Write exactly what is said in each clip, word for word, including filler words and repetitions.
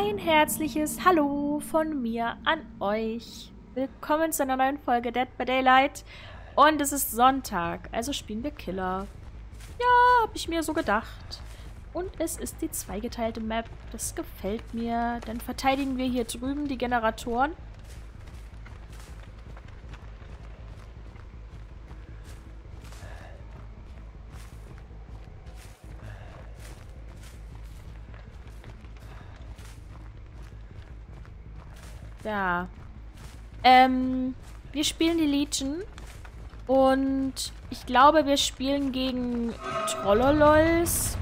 Ein herzliches Hallo von mir an euch. Willkommen zu einer neuen Folge Dead by Daylight. Und es ist Sonntag, also spielen wir Killer. Ja, habe ich mir so gedacht. Und es ist die zweigeteilte Map. Das gefällt mir. Dann verteidigen wir hier drüben die Generatoren. Ja. Ähm, wir spielen die Legion. Und ich glaube, wir spielen gegen Trollolols.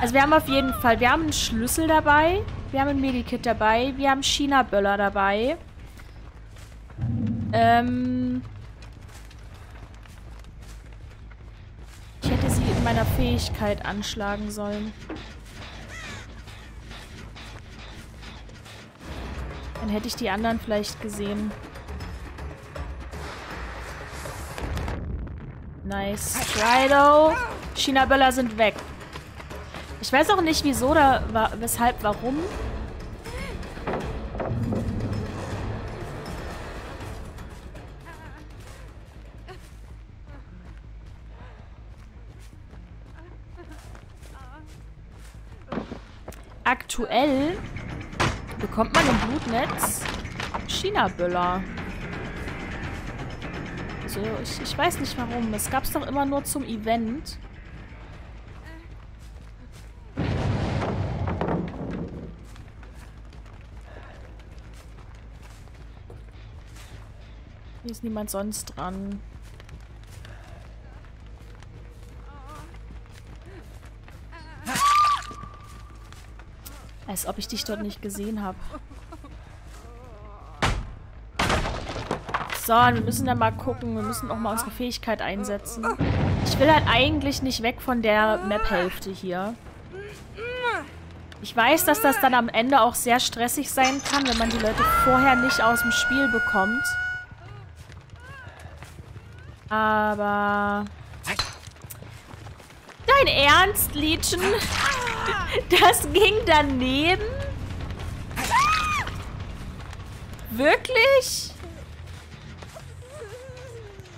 Also wir haben auf jeden Fall, wir haben einen Schlüssel dabei. Wir haben ein Medikit dabei. Wir haben China-Böller dabei. Ähm. Ich hätte sie in meiner Fähigkeit anschlagen sollen. Dann hätte ich die anderen vielleicht gesehen. Nice. Rido. China-Böller sind weg. Ich weiß auch nicht, wieso oder weshalb, warum. Aktuell bekommt man im Blutnetz China-Böller. Also ich, ich weiß nicht warum. Es gab es doch immer nur zum Event. Hier ist niemand sonst dran. Als ob ich dich dort nicht gesehen habe. So, wir müssen dann mal gucken. Wir müssen auch mal unsere Fähigkeit einsetzen. Ich will halt eigentlich nicht weg von der Map-Hälfte hier. Ich weiß, dass das dann am Ende auch sehr stressig sein kann, wenn man die Leute vorher nicht aus dem Spiel bekommt. Aber... Dein Ernst, Legion? Das ging daneben? Wirklich?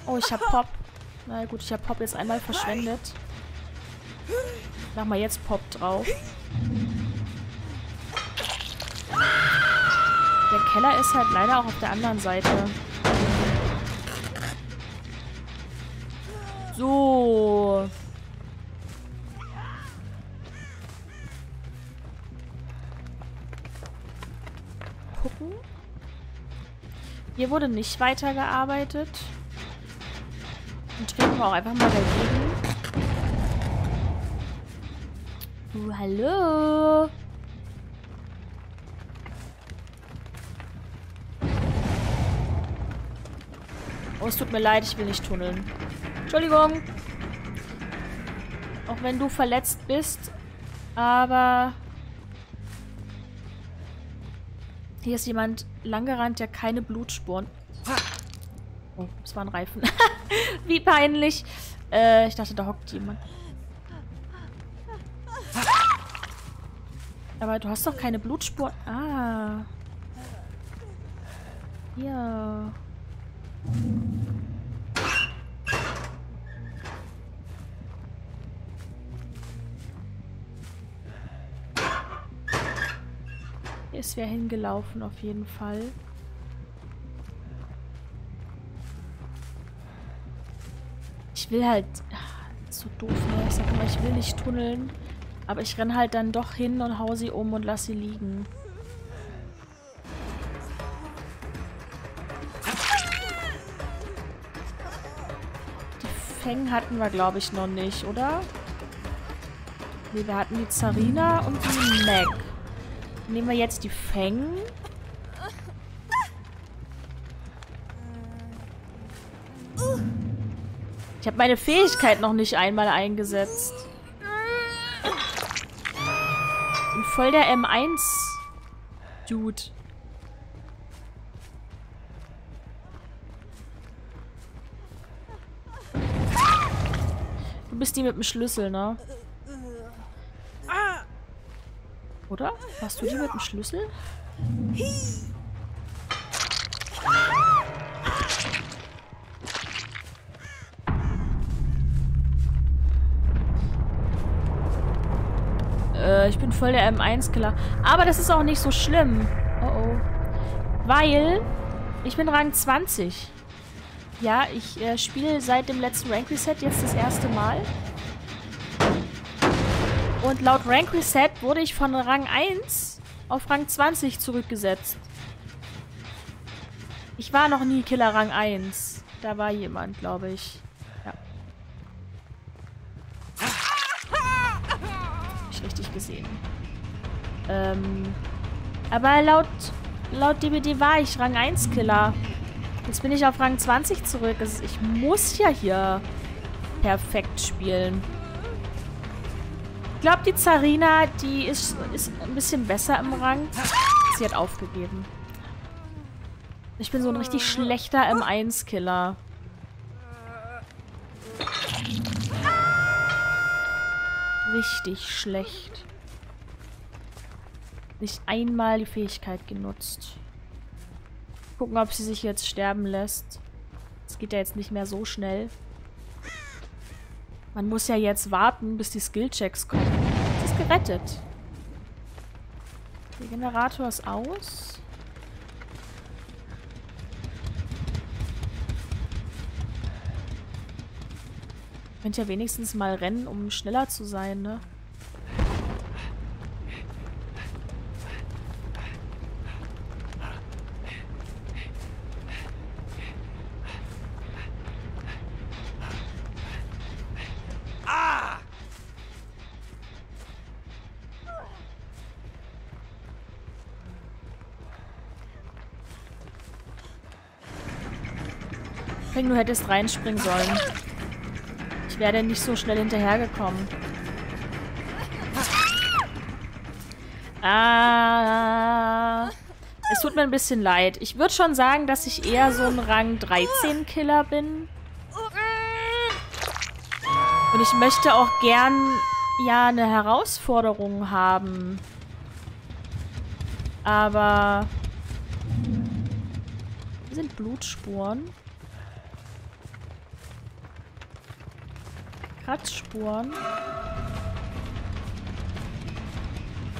Oh, ich hab Pop. Na gut, ich hab Pop jetzt einmal verschwendet. Mach mal jetzt Pop drauf. Der Keller ist halt leider auch auf der anderen Seite. So... Gucken. Hier wurde nicht weitergearbeitet. Dann treten wir auch einfach mal dagegen. Uh, hallo. Oh, es tut mir leid, ich will nicht tunneln. Entschuldigung. Auch wenn du verletzt bist, aber... Hier ist jemand langgerannt, der keine Blutspuren... Oh, das war ein Reifen. Wie peinlich. Äh, ich dachte, da hockt jemand. Aber du hast doch keine Blutspuren... Ah. Ja. Ist wer hingelaufen, auf jeden Fall. Ich will halt... So doof, ne? Ich sag immer, ich will nicht tunneln. Aber ich renn halt dann doch hin und hau sie um und lass sie liegen. Die Fängen hatten wir, glaube ich, noch nicht, oder? Ne, wir hatten die Zarina und die Meg. Nehmen wir jetzt die Fängen. Ich habe meine Fähigkeit noch nicht einmal eingesetzt. Und voll der M eins Dude. Du bist die mit dem Schlüssel, ne? Oder? Warst du die mit dem Schlüssel? Äh, ich bin voll der M eins Killer. Aber das ist auch nicht so schlimm. Oh oh. Weil ich bin Rang zwanzig. Ja, ich äh, spiele seit dem letzten Rank Reset jetzt das erste Mal. Und laut Rank Reset wurde ich von Rang eins auf Rang zwanzig zurückgesetzt. Ich war noch nie Killer Rang eins. Da war jemand, glaube ich. Ja. Hab ich richtig gesehen. Ähm, aber laut, laut D V D war ich Rang eins Killer. Jetzt bin ich auf Rang zwanzig zurück. Also ich muss ja hier perfekt spielen. Ich glaube, die Zarina, die ist, ist ein bisschen besser im Rang. Sie hat aufgegeben. Ich bin so ein richtig schlechter M eins Killer. Richtig schlecht. Nicht einmal die Fähigkeit genutzt. Gucken, ob sie sich jetzt sterben lässt. Das geht ja jetzt nicht mehr so schnell. Man muss ja jetzt warten, bis die Skillchecks kommen. Sie ist gerettet. Der Generator ist aus. Ich könnte ja wenigstens mal rennen, um schneller zu sein, ne? Du hättest reinspringen sollen. Ich wäre denn nicht so schnell hinterhergekommen. Ah. Es tut mir ein bisschen leid. Ich würde schon sagen, dass ich eher so ein Rang dreizehn Killer bin. Und ich möchte auch gern ja eine Herausforderung haben. Aber hier sind Blutspuren. Kratzspuren.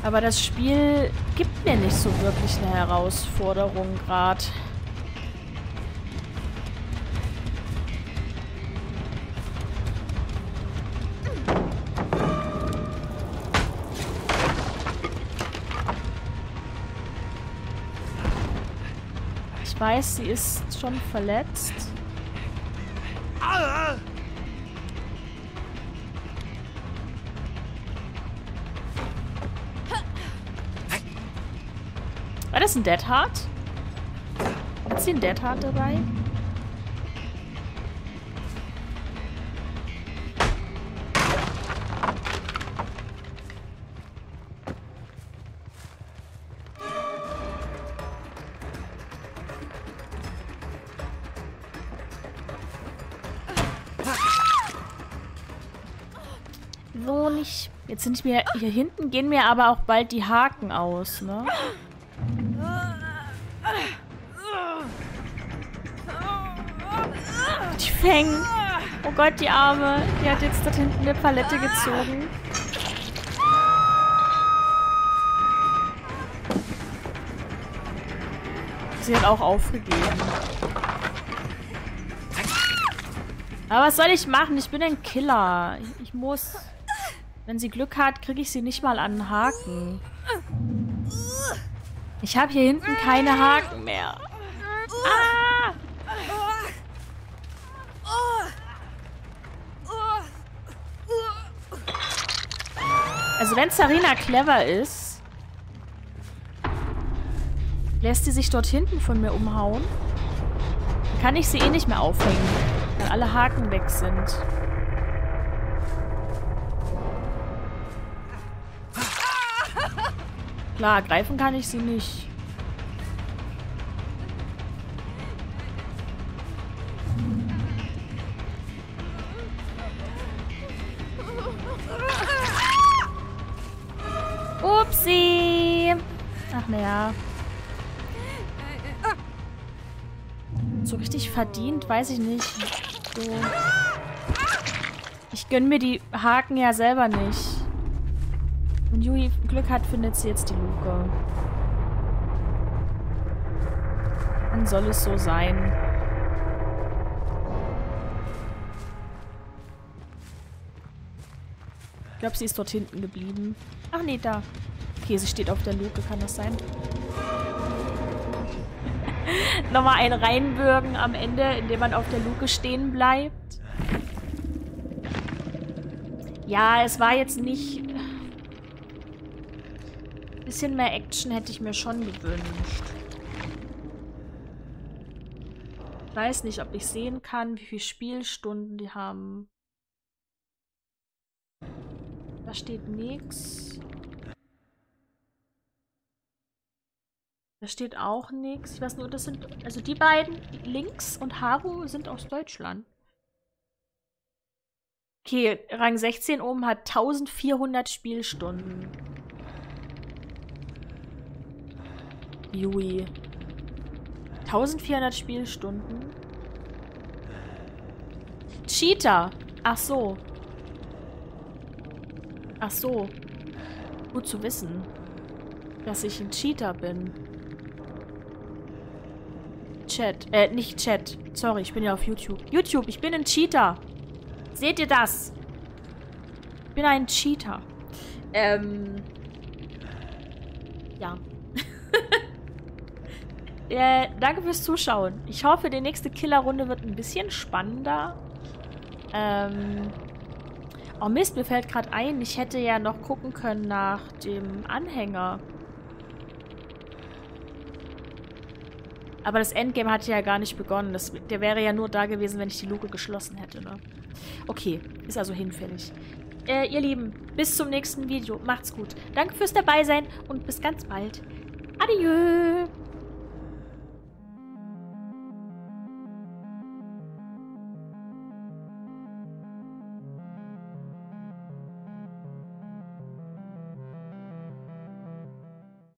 Aber das Spiel gibt mir nicht so wirklich eine Herausforderung gerade. Ich weiß, sie ist schon verletzt. Ist ein Dead Heart? Ist hier ein Dead Heart dabei? So nicht. Jetzt sind mir hier hinten gehen mir aber auch bald die Haken aus, ne? Hängen. Oh Gott, die Arme. Die hat jetzt da hinten eine Palette gezogen. Sie hat auch aufgegeben. Aber was soll ich machen? Ich bin ein Killer. Ich, ich muss... Wenn sie Glück hat, kriege ich sie nicht mal an den Haken. Ich habe hier hinten keine Haken mehr. Ah! Also wenn Zarina clever ist, lässt sie sich dort hinten von mir umhauen, dann kann ich sie eh nicht mehr aufhängen, weil alle Haken weg sind. Klar, greifen kann ich sie nicht. See. Ach, naja. So richtig verdient, weiß ich nicht. So. Ich gönne mir die Haken ja selber nicht. Wenn Yui Glück hat, findet sie jetzt die Luke. Dann soll es so sein. Ich glaube, sie ist dort hinten geblieben. Ach nee, da. Okay, sie steht auf der Luke, kann das sein? Nochmal ein reinwürgen am Ende, indem man auf der Luke stehen bleibt. Ja, es war jetzt nicht... Ein bisschen mehr Action hätte ich mir schon gewünscht. Ich weiß nicht, ob ich sehen kann, wie viele Spielstunden die haben. Da steht nichts. Da steht auch nichts. Ich weiß nur, das sind... Also die beiden, Links und Haru, sind aus Deutschland. Okay, Rang sechzehn oben hat eintausendvierhundert Spielstunden. Yui. eintausendvierhundert Spielstunden. Cheater! Ach so. Ach so. Gut zu wissen, dass ich ein Cheater bin. Chat. Äh, nicht Chat. Sorry, ich bin ja auf YouTube. YouTube, ich bin ein Cheater. Seht ihr das? Ich bin ein Cheater. Ähm. Ja. äh, danke fürs Zuschauen. Ich hoffe, die nächste Killerrunde wird ein bisschen spannender. Ähm. Oh Mist, mir fällt gerade ein, ich hätte ja noch gucken können nach dem Anhänger. Aber das Endgame hatte ja gar nicht begonnen. Das, der wäre ja nur da gewesen, wenn ich die Luke geschlossen hätte, ne? Okay, ist also hinfällig. Äh, ihr Lieben, bis zum nächsten Video. Macht's gut. Danke fürs Dabeisein und bis ganz bald. Adieu!